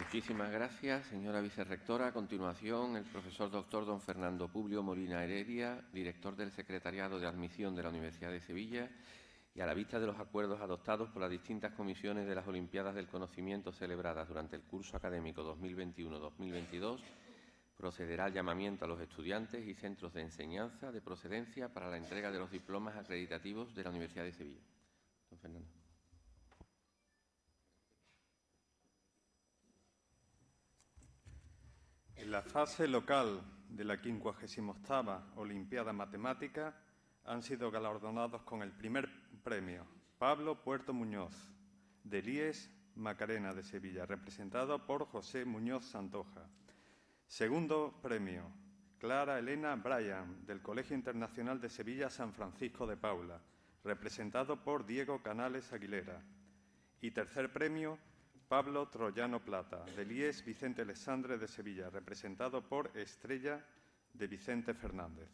Muchísimas gracias, señora vicerrectora. A continuación, el profesor doctor don Fernando Publio Molina Heredia, director del Secretariado de Admisión de la Universidad de Sevilla, y a la vista de los acuerdos adoptados por las distintas comisiones de las Olimpiadas del Conocimiento celebradas durante el curso académico 2021-2022, procederá el llamamiento a los estudiantes y centros de enseñanza de procedencia para la entrega de los diplomas acreditativos de la Universidad de Sevilla. Don Fernando. En la fase local de la 58ª Olimpiada Matemática han sido galardonados con el primer premio Pablo Puerto Muñoz, de Elías Macarena de Sevilla, representado por José Muñoz Santoja. Segundo premio, Clara Elena Bryan, del Colegio Internacional de Sevilla San Francisco de Paula, representado por Diego Canales Aguilera. Y tercer premio, Pablo Troyano Plata, de Elías Vicente Alexandre de Sevilla, representado por Estrella de Vicente Fernández.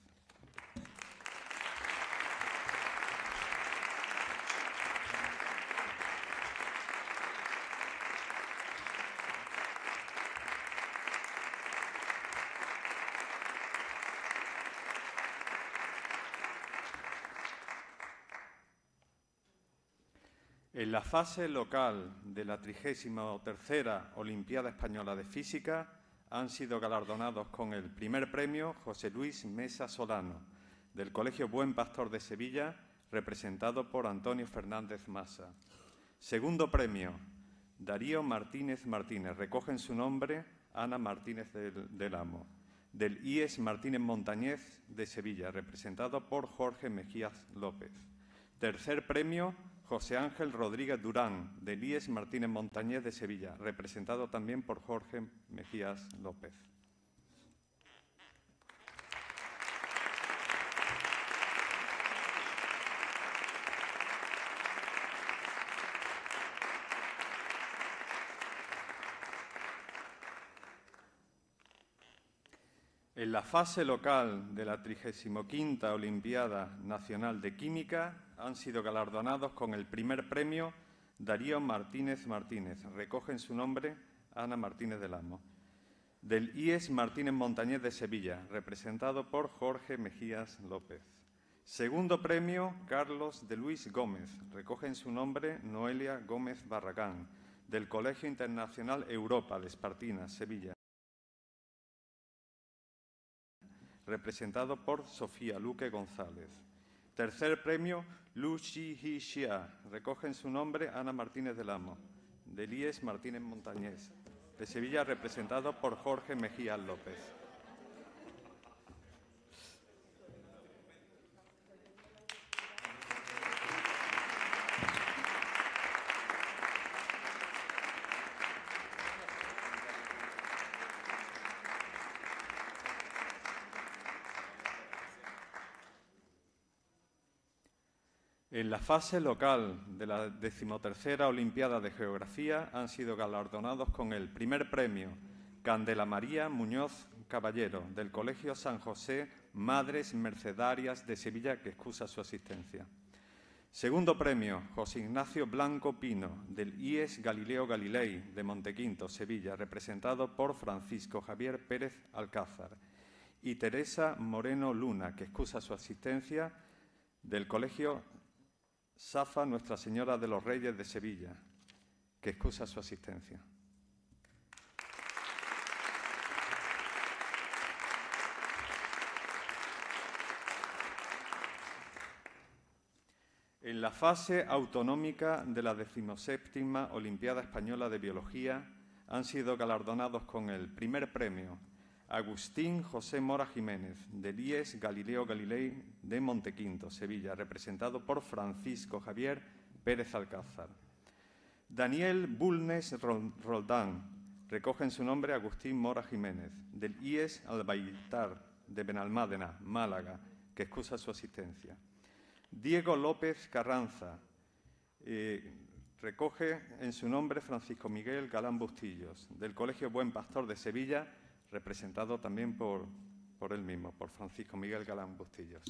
En la fase local de la 33ª Olimpiada Española de Física han sido galardonados con el primer premio José Luis Mesa Solano, del Colegio Buen Pastor de Sevilla, representado por Antonio Fernández Massa. Segundo premio, Darío Martínez Martínez, recoge en su nombre Ana Martínez del Amo, del IES Martínez Montañez de Sevilla, representado por Jorge Mejías López. Tercer premio, José Ángel Rodríguez Durán, de Elías Martínez Montañez de Sevilla, representado también por Jorge Mejías López. En la fase local de la 35ª Olimpiada Nacional de Química han sido galardonados con el primer premio Darío Martínez Martínez, recoge en su nombre Ana Martínez del Amo, del IES Martínez Montañez de Sevilla, representado por Jorge Mejías López. Segundo premio, Carlos de Luis Gómez, recoge en su nombre Noelia Gómez Barracán, del Colegio Internacional Europa de Espartinas, Sevilla, representado por Sofía Luque González. Tercer premio, Lu X, recoge en su nombre Ana Martínez del Amo, de Elías Martínez Montañez de Sevilla, representado por Jorge Mejías López. En la fase local de la 13ª Olimpiada de Geografía han sido galardonados con el primer premio Candela María Muñoz Caballero, del Colegio San José Madres Mercedarias de Sevilla, que excusa su asistencia. Segundo premio, José Ignacio Blanco Pino, del IES Galileo Galilei de Montequinto, Sevilla, representado por Francisco Javier Pérez Alcázar. Y Teresa Moreno Luna, que excusa su asistencia, del Colegio Safa Nuestra Señora de los Reyes de Sevilla, que excusa su asistencia. En la fase autonómica de la 17ª Olimpiada Española de Biología han sido galardonados con el primer premio Agustín José Mora Jiménez, del IES Galileo Galilei de Montequinto, Sevilla, representado por Francisco Javier Pérez Alcázar. Daniel Bulnes Roldán, recoge en su nombre Agustín Mora Jiménez, del IES Albaitar de Benalmádena, Málaga, que excusa su asistencia. Diego López Carranza, recoge en su nombre Francisco Miguel Galán Bustillos, del Colegio Buen Pastor de Sevilla, representado también por él mismo, por Francisco Miguel Galán Bustillos.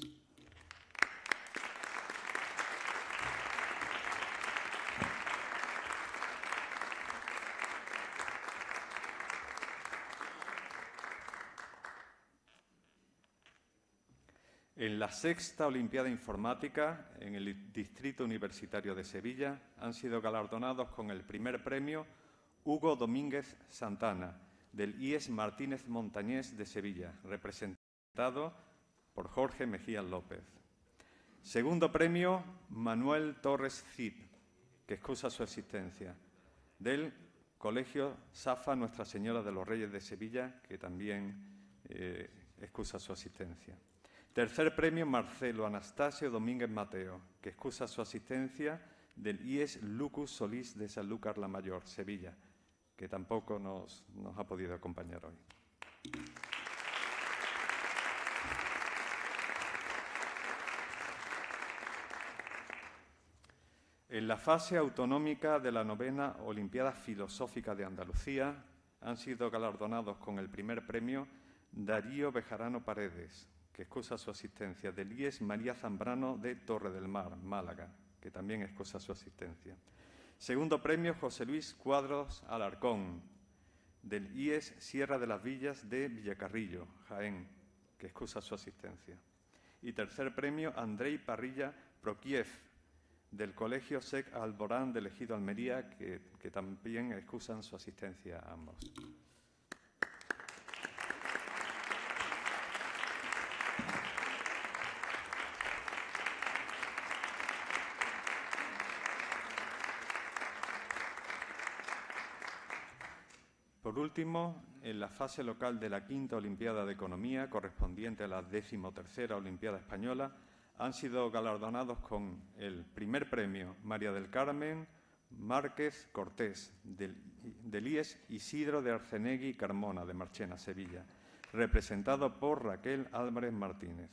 En la sexta Olimpiada Informática, en el Distrito Universitario de Sevilla, han sido galardonados con el primer premio Hugo Domínguez Santana, del Elías Martínez Montañez de Sevilla, representado por Jorge Mejías López. Segundo premio, Manuel Torres Cid, que excusa su existencia, del Colegio Safa Nuestra Señora de los Reyes de Sevilla, que también excusa su asistencia. Tercer premio, Marcelo Anastasio Domínguez Mateo, que excusa su asistencia, del IES Lucus Solís de Sanlúcar la Mayor, Sevilla, que tampoco nos ha podido acompañar hoy. En la fase autonómica de la novena Olimpiada Filosófica de Andalucía han sido galardonados con el primer premio Darío Bejarano Paredes, que excusa su asistencia, del IES María Zambrano de Torre del Mar, Málaga, que también excusa su asistencia. Segundo premio, José Luis Cuadros Alarcón, del IES Sierra de las Villas de Villacarrillo, Jaén, que excusa su asistencia. Y tercer premio, Andrei Parrilla Prokiev, del Colegio Sec Alborán de Ejido Almería, que también excusan su asistencia a ambos. Por último, en la fase local de la quinta Olimpiada de Economía, correspondiente a la 13ª Olimpiada Española, han sido galardonados con el primer premio María del Carmen Márquez Cortés, del IES Isidro de Arcenegui Carmona, de Marchena, Sevilla, representado por Raquel Álvarez Martínez.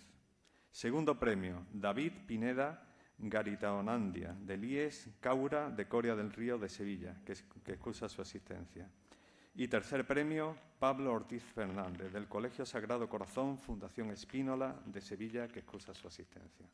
Segundo premio, David Pineda Garitaonandia, del IES Caura de Coria del Río, de Sevilla, que excusa su asistencia. Y tercer premio, Pablo Ortiz Fernández, del Colegio Sagrado Corazón, Fundación Espínola, de Sevilla, que excusa su asistencia.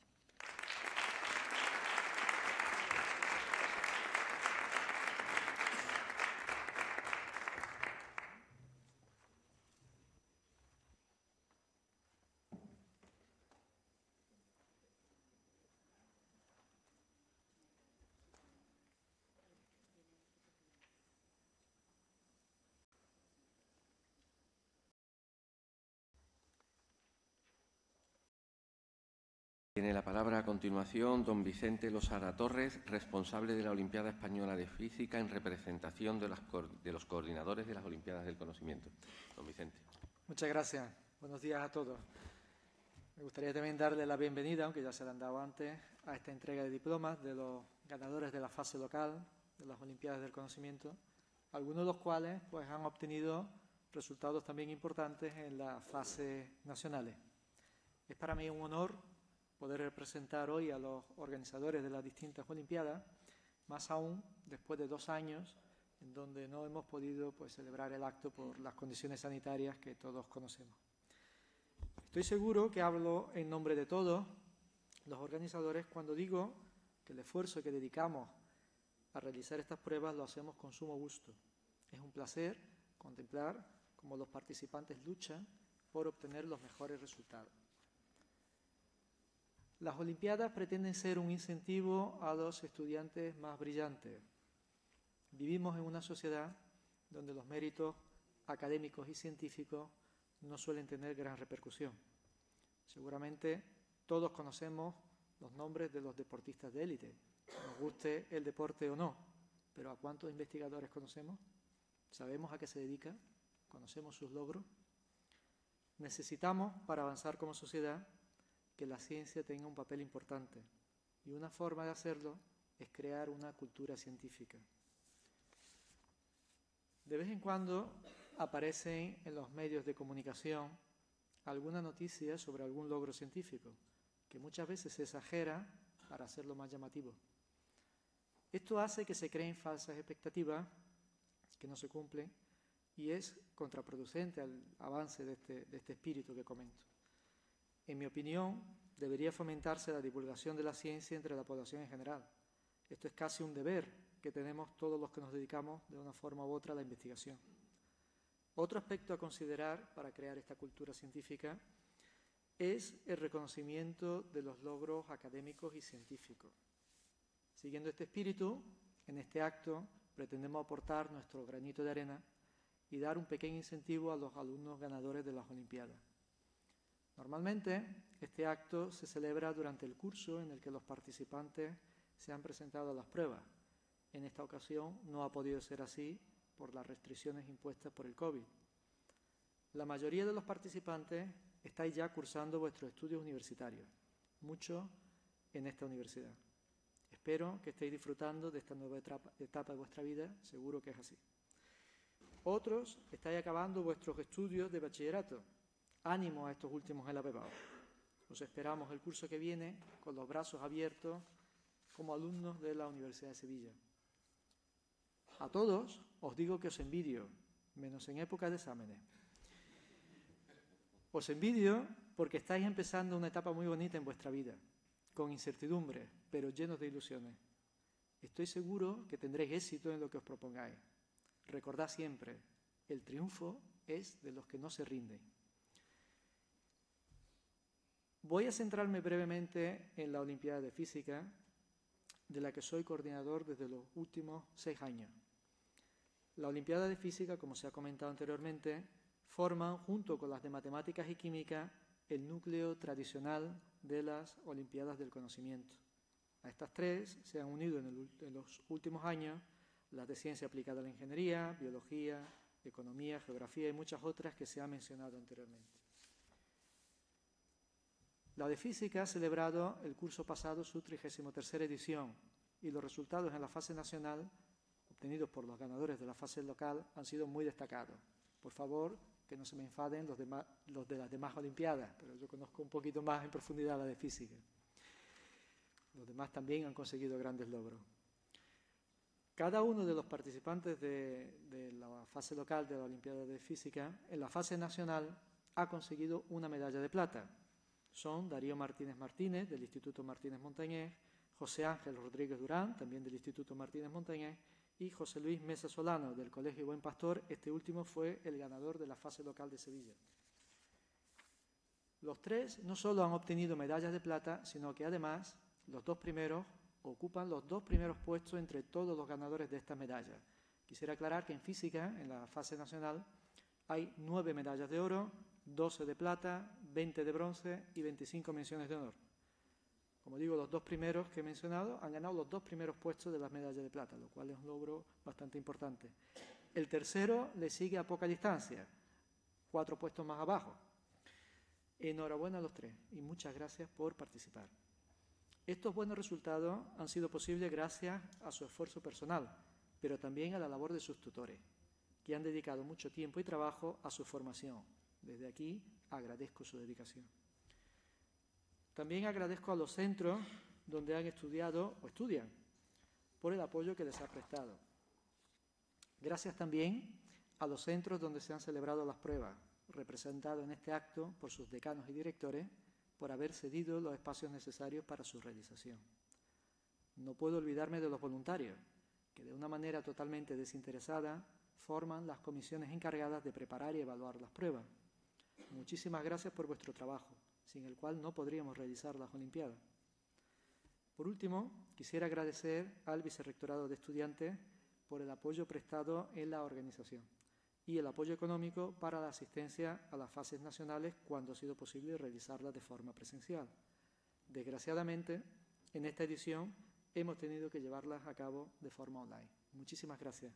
Tiene la palabra a continuación don Vicente Losada Torres, responsable de la Olimpiada Española de Física en representación de los coordinadores de las Olimpiadas del Conocimiento. Don Vicente. Muchas gracias. Buenos días a todos. Me gustaría también darle la bienvenida, aunque ya se la han dado antes, a esta entrega de diplomas de los ganadores de la fase local de las Olimpiadas del Conocimiento, algunos de los cuales pues, han obtenido resultados también importantes en las fases nacionales. Es para mí un honor poder representar hoy a los organizadores de las distintas Olimpiadas, más aún después de 2 años en donde no hemos podido pues, celebrar el acto por las condiciones sanitarias que todos conocemos. Estoy seguro que hablo en nombre de todos los organizadores cuando digo que el esfuerzo que dedicamos a realizar estas pruebas lo hacemos con sumo gusto. Es un placer contemplar cómo los participantes luchan por obtener los mejores resultados. Las Olimpiadas pretenden ser un incentivo a los estudiantes más brillantes. Vivimos en una sociedad donde los méritos académicos y científicos no suelen tener gran repercusión. Seguramente todos conocemos los nombres de los deportistas de élite, nos guste el deporte o no, pero ¿a cuántos investigadores conocemos? ¿Sabemos a qué se dedican? ¿Conocemos sus logros? Necesitamos, para avanzar como sociedad, que la ciencia tenga un papel importante, y una forma de hacerlo es crear una cultura científica. De vez en cuando aparecen en los medios de comunicación alguna noticia sobre algún logro científico, que muchas veces se exagera para hacerlo más llamativo. Esto hace que se creen falsas expectativas que no se cumplen y es contraproducente al avance de este espíritu que comento. En mi opinión, debería fomentarse la divulgación de la ciencia entre la población en general. Esto es casi un deber que tenemos todos los que nos dedicamos de una forma u otra a la investigación. Otro aspecto a considerar para crear esta cultura científica es el reconocimiento de los logros académicos y científicos. Siguiendo este espíritu, en este acto pretendemos aportar nuestro granito de arena y dar un pequeño incentivo a los alumnos ganadores de las Olimpiadas. Normalmente, este acto se celebra durante el curso en el que los participantes se han presentado a las pruebas. En esta ocasión no ha podido ser así por las restricciones impuestas por el COVID. La mayoría de los participantes estáis ya cursando vuestros estudios universitarios, muchos en esta universidad. Espero que estéis disfrutando de esta nueva etapa de vuestra vida, seguro que es así. Otros estáis acabando vuestros estudios de bachillerato. Ánimo a estos últimos elevados. Os esperamos el curso que viene con los brazos abiertos como alumnos de la Universidad de Sevilla. A todos os digo que os envidio, menos en época de exámenes. Os envidio porque estáis empezando una etapa muy bonita en vuestra vida, con incertidumbre, pero llenos de ilusiones. Estoy seguro que tendréis éxito en lo que os propongáis. Recordad siempre, el triunfo es de los que no se rinden. Voy a centrarme brevemente en la Olimpiada de Física, de la que soy coordinador desde los últimos 6 años. La Olimpiada de Física, como se ha comentado anteriormente, forman, junto con las de Matemáticas y Química, el núcleo tradicional de las Olimpiadas del Conocimiento. A estas tres se han unido en los últimos años las de Ciencia Aplicada a la Ingeniería, Biología, Economía, Geografía y muchas otras que se han mencionado anteriormente. La de Física ha celebrado el curso pasado su 33ª edición y los resultados en la fase nacional, obtenidos por los ganadores de la fase local, han sido muy destacados. Por favor, que no se me enfaden los de las demás Olimpiadas, pero yo conozco un poquito más en profundidad la de Física. Los demás también han conseguido grandes logros. Cada uno de los participantes de la fase local de la Olimpiada de Física, en la fase nacional, ha conseguido una medalla de plata. Son Darío Martínez Martínez, del Instituto Martínez Montañez, José Ángel Rodríguez Durán, también del Instituto Martínez Montañez, y José Luis Mesa Solano, del Colegio Buen Pastor. Este último fue el ganador de la fase local de Sevilla. Los tres no solo han obtenido medallas de plata, sino que además los dos primeros ocupan los 2 primeros puestos entre todos los ganadores de estas medallas. Quisiera aclarar que en Física, en la fase nacional, hay 9 medallas de oro, 12 de plata, 20 de bronce y 25 menciones de honor. Como digo, los 2 primeros que he mencionado han ganado los 2 primeros puestos de las medallas de plata, lo cual es un logro bastante importante. El tercero le sigue a poca distancia, 4 puestos más abajo. Enhorabuena a los 3 y muchas gracias por participar. Estos buenos resultados han sido posibles gracias a su esfuerzo personal, pero también a la labor de sus tutores, que han dedicado mucho tiempo y trabajo a su formación. Desde aquí agradezco su dedicación. También agradezco a los centros donde han estudiado o estudian por el apoyo que les ha prestado. Gracias también a los centros donde se han celebrado las pruebas, representados en este acto por sus decanos y directores, por haber cedido los espacios necesarios para su realización. No puedo olvidarme de los voluntarios, que de una manera totalmente desinteresada forman las comisiones encargadas de preparar y evaluar las pruebas. Muchísimas gracias por vuestro trabajo, sin el cual no podríamos realizar las Olimpiadas. Por último, quisiera agradecer al Vicerrectorado de Estudiantes por el apoyo prestado en la organización y el apoyo económico para la asistencia a las fases nacionales cuando ha sido posible realizarlas de forma presencial. Desgraciadamente, en esta edición hemos tenido que llevarlas a cabo de forma online. Muchísimas gracias.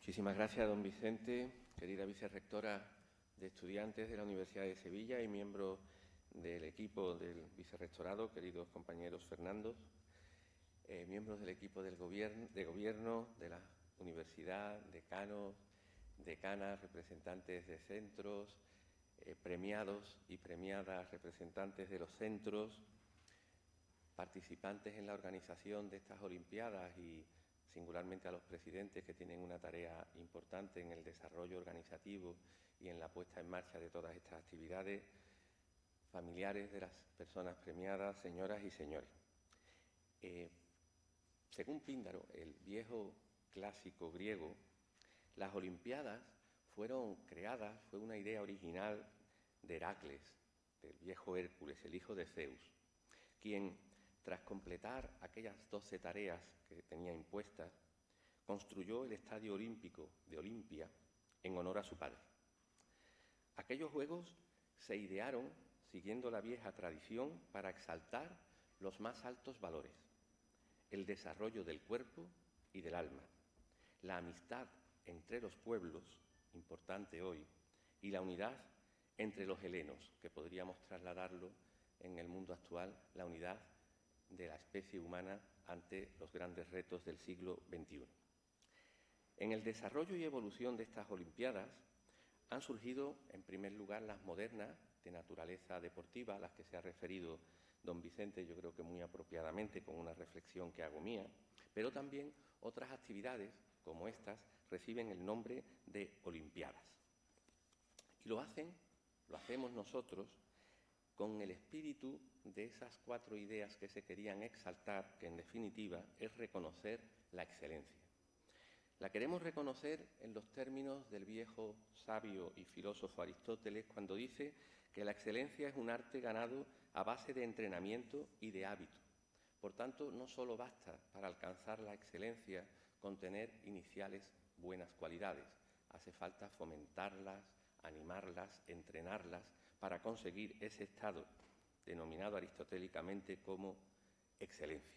Muchísimas gracias, don Vicente, querida vicerrectora de Estudiantes de la Universidad de Sevilla y miembro del equipo del vicerrectorado, queridos compañeros Fernando, miembros del equipo de gobierno de la universidad, decanos, decanas, representantes de centros, premiados y premiadas, representantes de los centros, participantes en la organización de estas Olimpiadas y singularmente a los presidentes que tienen una tarea importante en el desarrollo organizativo y en la puesta en marcha de todas estas actividades, familiares de las personas premiadas, señoras y señores. Según Píndaro, el viejo clásico griego, las Olimpiadas fueron creadas, fue una idea original de Heracles, del viejo Hércules, el hijo de Zeus, quien, tras completar aquellas 12 tareas que tenía impuestas, construyó el Estadio Olímpico de Olimpia en honor a su padre. Aquellos juegos se idearon siguiendo la vieja tradición para exaltar los más altos valores, el desarrollo del cuerpo y del alma, la amistad entre los pueblos, importante hoy, y la unidad entre los helenos, que podríamos trasladarlo en el mundo actual, la unidad de la especie humana ante los grandes retos del siglo XXI. En el desarrollo y evolución de estas Olimpiadas han surgido, en primer lugar, las modernas de naturaleza deportiva, a las que se ha referido don Vicente, yo creo que muy apropiadamente, con una reflexión que hago mía, pero también otras actividades como estas reciben el nombre de Olimpiadas. Y lo hacemos nosotros con el espíritu de esas cuatro ideas que se querían exaltar, que en definitiva es reconocer la excelencia. La queremos reconocer en los términos del viejo sabio y filósofo Aristóteles, cuando dice que la excelencia es un arte ganado a base de entrenamiento y de hábito. Por tanto, no solo basta para alcanzar la excelencia con tener iniciales buenas cualidades, hace falta fomentarlas, animarlas, entrenarlas para conseguir ese estado denominado aristotélicamente como excelencia.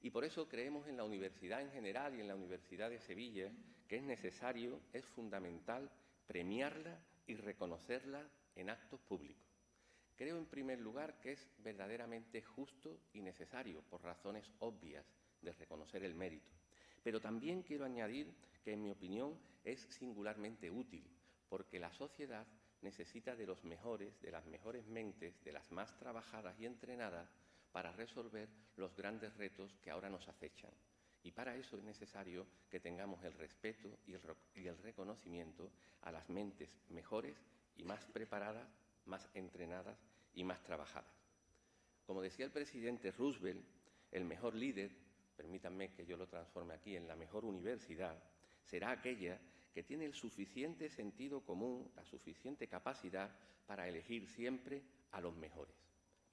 Y por eso creemos en la universidad en general y en la Universidad de Sevilla que es necesario, es fundamental premiarla y reconocerla en actos públicos. Creo, en primer lugar, que es verdaderamente justo y necesario, por razones obvias, de reconocer el mérito. Pero también quiero añadir que, en mi opinión, es singularmente útil, porque la sociedad necesita de los mejores, de las mejores mentes, de las más trabajadas y entrenadas, para resolver los grandes retos que ahora nos acechan. Y para eso es necesario que tengamos el respeto y el reconocimiento a las mentes mejores y más preparadas, más entrenadas y más trabajadas. Como decía el presidente Roosevelt, el mejor líder, permítanme que yo lo transforme aquí en la mejor universidad, será aquella que tiene el suficiente sentido común, la suficiente capacidad para elegir siempre a los mejores.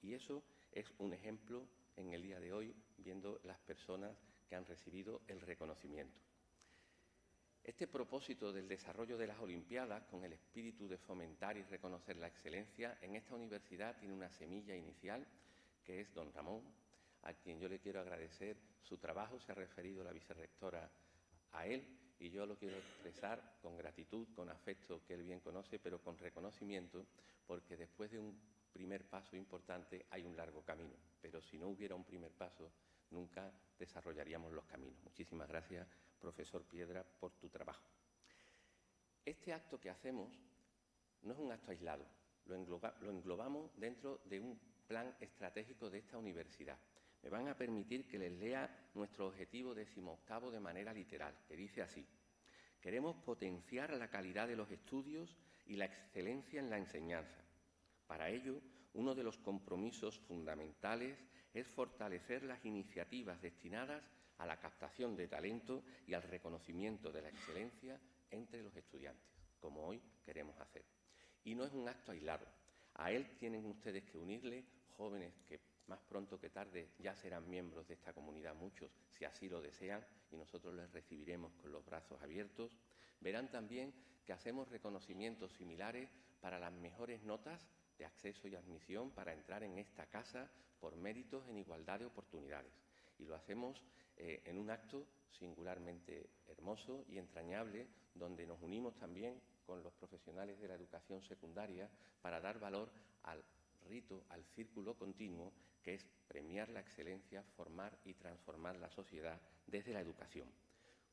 Y eso es un ejemplo en el día de hoy, viendo las personas que han recibido el reconocimiento. Este propósito del desarrollo de las Olimpiadas, con el espíritu de fomentar y reconocer la excelencia, en esta universidad tiene una semilla inicial, que es don Ramón, a quien yo le quiero agradecer su trabajo. Se ha referido la vicerrectora a él, y yo lo quiero expresar con gratitud, con afecto, que él bien conoce, pero con reconocimiento, porque después de un primer paso importante hay un largo camino, pero si no hubiera un primer paso, nunca desarrollaríamos los caminos. Muchísimas gracias, profesor Piedra, por tu trabajo. Este acto que hacemos no es un acto aislado, lo englobamos dentro de un plan estratégico de esta universidad. Me van a permitir que les lea nuestro objetivo 18º de manera literal, que dice así: queremos potenciar la calidad de los estudios y la excelencia en la enseñanza. Para ello, uno de los compromisos fundamentales es fortalecer las iniciativas destinadas a la captación de talento y al reconocimiento de la excelencia entre los estudiantes, como hoy queremos hacer. Y no es un acto aislado. A él tienen ustedes que unirle jóvenes que más pronto que tarde ya serán miembros de esta comunidad, muchos, si así lo desean, y nosotros les recibiremos con los brazos abiertos. Verán también que hacemos reconocimientos similares para las mejores notas de acceso y admisión para entrar en esta casa por méritos en igualdad de oportunidades. Y lo hacemos en un acto singularmente hermoso y entrañable, donde nos unimos también con los profesionales de la educación secundaria para dar valor al rito, al círculo continuo, que es premiar la excelencia, formar y transformar la sociedad desde la educación.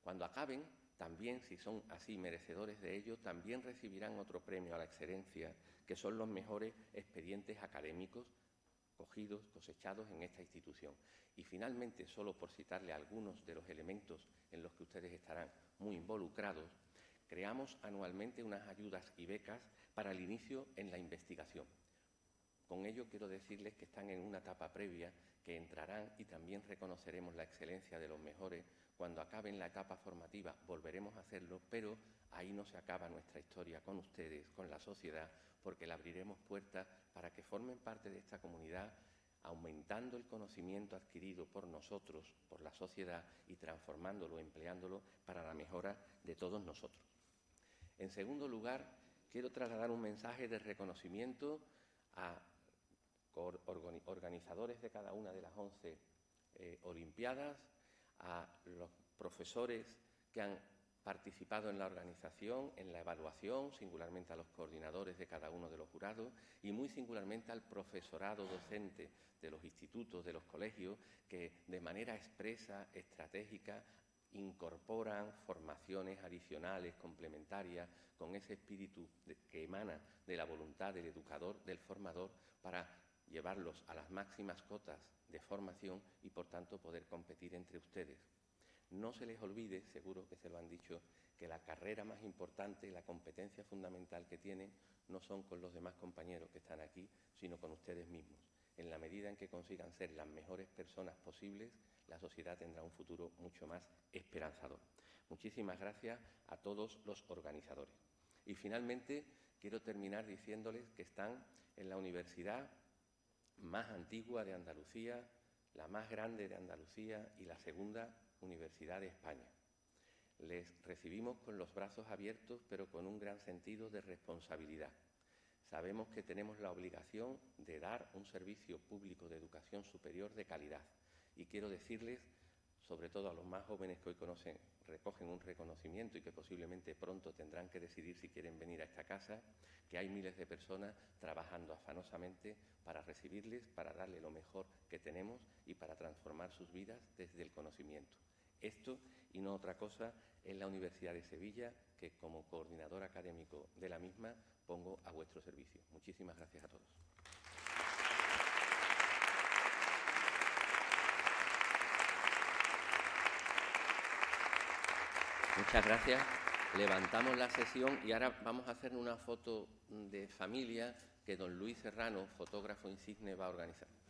Cuando acaben, también, si son así merecedores de ello, también recibirán otro premio a la excelencia, que son los mejores expedientes académicos cosechados en esta institución. Y finalmente, solo por citarle algunos de los elementos en los que ustedes estarán muy involucrados, creamos anualmente unas ayudas y becas para el inicio en la investigación. Con ello quiero decirles que están en una etapa previa, que entrarán y también reconoceremos la excelencia de los mejores. Cuando acaben la etapa formativa volveremos a hacerlo, pero ahí no se acaba nuestra historia con ustedes, con la sociedad, porque le abriremos puertas para que formen parte de esta comunidad, aumentando el conocimiento adquirido por nosotros, por la sociedad, y transformándolo, empleándolo para la mejora de todos nosotros. En segundo lugar, quiero trasladar un mensaje de reconocimiento a organizadores de cada una de las 11 Olimpiadas, a los profesores que han participado en la organización, en la evaluación, singularmente a los coordinadores de cada uno de los jurados y muy singularmente al profesorado docente de los institutos, de los colegios, que de manera expresa, estratégica, incorporan formaciones adicionales, complementarias, con ese espíritu que emana de la voluntad del educador, del formador, para llevarlos a las máximas cotas de formación y, por tanto, poder competir entre ustedes. No se les olvide, seguro que se lo han dicho, que la carrera más importante y la competencia fundamental que tienen no son con los demás compañeros que están aquí, sino con ustedes mismos. En la medida en que consigan ser las mejores personas posibles, la sociedad tendrá un futuro mucho más esperanzador. Muchísimas gracias a todos los organizadores. Y finalmente, quiero terminar diciéndoles que están en la universidad más antigua de Andalucía, la más grande de Andalucía y la segunda universidad de España. Les recibimos con los brazos abiertos, pero con un gran sentido de responsabilidad. Sabemos que tenemos la obligación de dar un servicio público de educación superior de calidad. Y quiero decirles, sobre todo a los más jóvenes que hoy recogen un reconocimiento y que posiblemente pronto tendrán que decidir si quieren venir a esta casa, que hay miles de personas trabajando afanosamente para recibirles, para darle lo mejor que tenemos y para transformar sus vidas desde el conocimiento. Esto, y no otra cosa, es la Universidad de Sevilla, que como coordinador académico de la misma pongo a vuestro servicio. Muchísimas gracias a todos. Muchas gracias. Levantamos la sesión y ahora vamos a hacer una foto de familia que don Luis Serrano, fotógrafo insigne, va a organizar.